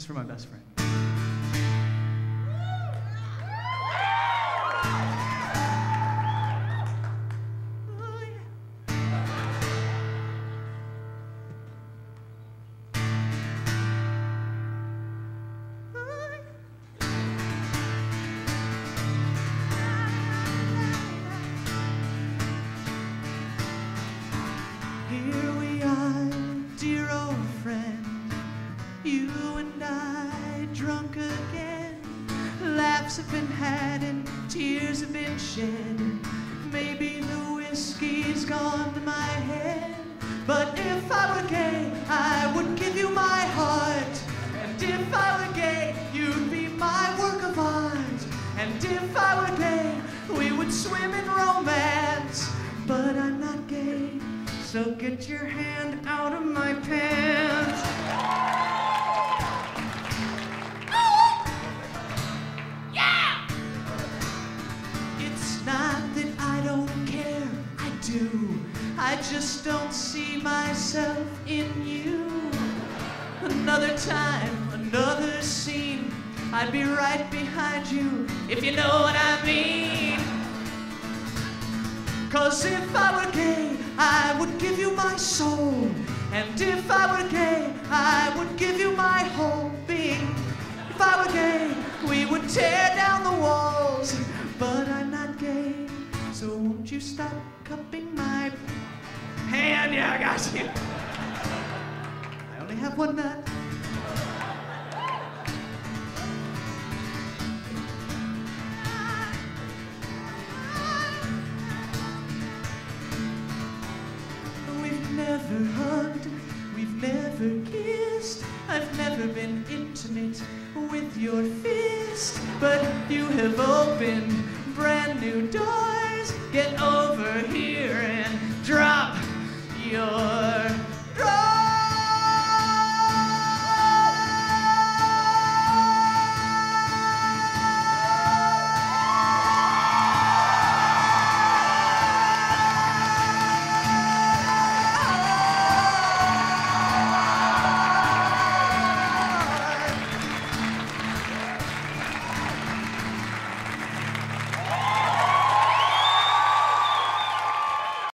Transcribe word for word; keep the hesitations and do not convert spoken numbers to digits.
This is for my best friend. Here we are, dear old friend, you and I drunk again. Laughs have been had and tears have been shed. Maybe the whiskey's gone to my head, but if I were gay, I would give you my heart. And if I were gay, you'd be my work of art. And if I were gay, we would swim in romance. But I'm not gay, so get your hand out of my pants. Oh. Yeah! It's not that I don't care, I do. I just don't see myself in you. Another time, another scene, I'd be right behind you, if you know what I mean. 'Cause if I were gay, I would give you my soul. And if I were gay, I would give you my whole being. If I were gay, we would tear down the walls. But I'm not gay, so won't you stop cupping my hand? Yeah, I got you. I only have one nut. We've never hugged, we've never kissed, I've never been intimate with your fist, but you have opened brand new doors. Get over here and